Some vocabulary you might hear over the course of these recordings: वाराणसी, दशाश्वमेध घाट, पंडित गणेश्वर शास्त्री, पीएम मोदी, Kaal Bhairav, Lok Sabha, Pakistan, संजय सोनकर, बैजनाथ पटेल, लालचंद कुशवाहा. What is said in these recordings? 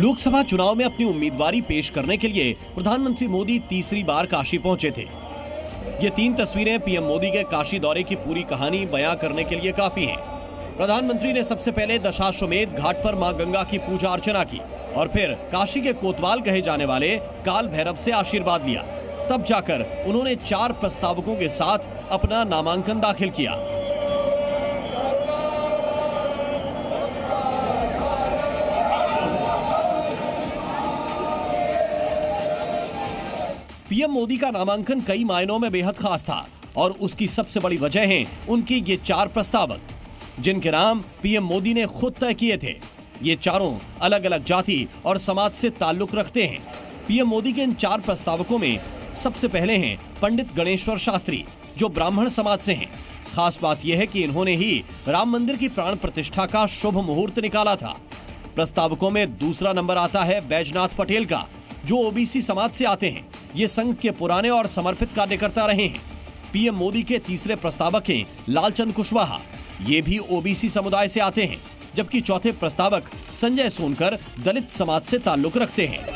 लोकसभा चुनाव में अपनी उम्मीदवारी पेश करने के लिए प्रधानमंत्री मोदी तीसरी बार काशी पहुंचे थे। ये तीन तस्वीरें पीएम मोदी के काशी दौरे की पूरी कहानी बयां करने के लिए काफी हैं। प्रधानमंत्री ने सबसे पहले दशाश्वमेध घाट पर मां गंगा की पूजा अर्चना की और फिर काशी के कोतवाल कहे जाने वाले काल भैरव से आशीर्वाद लिया। तब जाकर उन्होंने 4 प्रस्तावकों के साथ अपना नामांकन दाखिल किया। पीएम मोदी का नामांकन कई मायनों में बेहद खास था और उसकी सबसे बड़ी वजह हैं उनकी ये 4 प्रस्तावक, जिनके नाम पीएम मोदी ने खुद तय किए थे। ये चारों अलग अलग जाति और समाज से ताल्लुक रखते हैं। पीएम मोदी के इन 4 प्रस्तावकों में सबसे पहले हैं पंडित गणेश्वर शास्त्री, जो ब्राह्मण समाज से हैं। खास बात यह है कि इन्होंने ही राम मंदिर की प्राण प्रतिष्ठा का शुभ मुहूर्त निकाला था। प्रस्तावकों में दूसरा नंबर आता है बैजनाथ पटेल का, जो ओबीसी समाज से आते हैं। ये संघ के पुराने और समर्पित कार्यकर्ता रहे हैं। पीएम मोदी के तीसरे प्रस्तावक हैं लालचंद कुशवाहा, ये भी ओबीसी समुदाय से आते हैं। जबकि चौथे प्रस्तावक संजय सोनकर दलित समाज से ताल्लुक रखते हैं।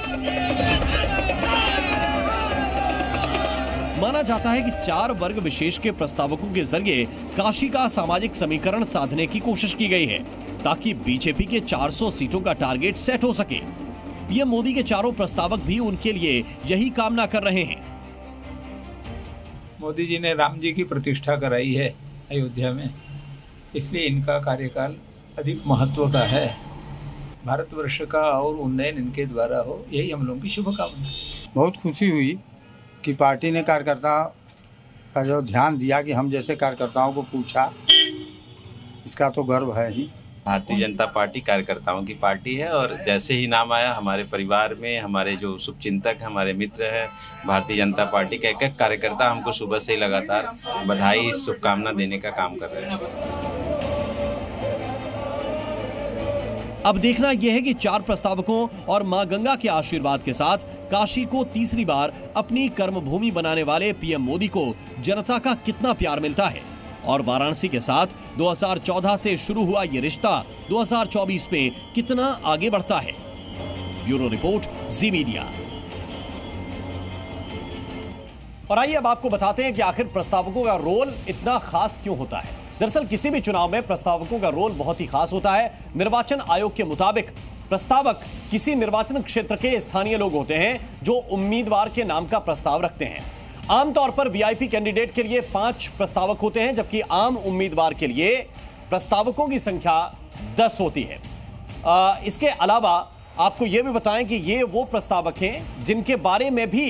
माना जाता है कि 4 वर्ग विशेष के प्रस्तावकों के जरिए काशी का सामाजिक समीकरण साधने की कोशिश की गई है, ताकि बीजेपी के 400 सीटों का टारगेट सेट हो सके। पीएम मोदी के 4 प्रस्तावक भी उनके लिए यही कामना कर रहे हैं। मोदी जी ने राम जी की प्रतिष्ठा कराई है अयोध्या में, इसलिए इनका कार्यकाल अधिक महत्व का है। भारतवर्ष का और उन्नयन इनके द्वारा हो, यही हम लोगों की शुभकामना है। बहुत खुशी हुई कि पार्टी ने कार्यकर्ता का जो ध्यान दिया, कि हम जैसे कार्यकर्ताओं को पूछा, इसका तो गर्व है ही। भारतीय जनता पार्टी कार्यकर्ताओं की पार्टी है और जैसे ही नाम आया, हमारे परिवार में हमारे जो शुभचिंतक, हमारे मित्र हैं, भारतीय जनता पार्टी के एक-एक कार्यकर्ता हमको सुबह से ही लगातार बधाई, शुभकामना देने का काम कर रहे हैं। अब देखना यह है कि 4 प्रस्तावकों और मां गंगा के आशीर्वाद के साथ काशी को तीसरी बार अपनी कर्मभूमि बनाने वाले पीएम मोदी को जनता का कितना प्यार मिलता है और वाराणसी के साथ 2014 से शुरू हुआ ये रिश्ता 2024 में कितना आगे बढ़ता है। Bureau report, Zee media. और आइए अब आपको बताते हैं कि आखिर प्रस्तावकों का रोल इतना खास क्यों होता है। दरअसल किसी भी चुनाव में प्रस्तावकों का रोल बहुत ही खास होता है। निर्वाचन आयोग के मुताबिक प्रस्तावक किसी निर्वाचन क्षेत्र के स्थानीय लोग होते हैं जो उम्मीदवार के नाम का प्रस्ताव रखते हैं। आमतौर पर वीआईपी कैंडिडेट के लिए 5 प्रस्तावक होते हैं, जबकि आम उम्मीदवार के लिए प्रस्तावकों की संख्या 10 होती है। इसके अलावा आपको यह भी बताएं कि ये वो प्रस्तावक हैं जिनके बारे में भी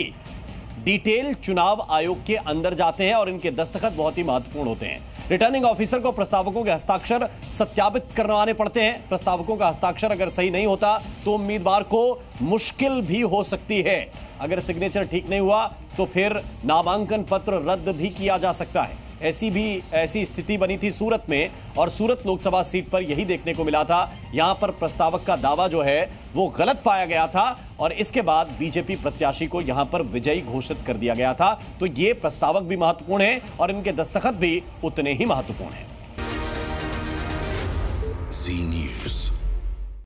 डिटेल चुनाव आयोग के अंदर जाते हैं और इनके दस्तखत बहुत ही महत्वपूर्ण होते हैं। रिटर्निंग ऑफिसर को प्रस्तावकों के हस्ताक्षर सत्यापित करवाने पड़ते हैं। प्रस्तावकों का हस्ताक्षर अगर सही नहीं होता तो उम्मीदवार को मुश्किल भी हो सकती है। अगर सिग्नेचर ठीक नहीं हुआ तो फिर नामांकन पत्र रद्द भी किया जा सकता है। ऐसी स्थिति बनी थी सूरत में, और सूरत लोकसभा सीट पर यही देखने को मिला था। यहां पर प्रस्तावक का दावा जो है वो गलत पाया गया था और इसके बाद बीजेपी प्रत्याशी को यहां पर विजयी घोषित कर दिया गया था। तो ये प्रस्तावक भी महत्वपूर्ण है और इनके दस्तखत भी उतने ही महत्वपूर्ण है।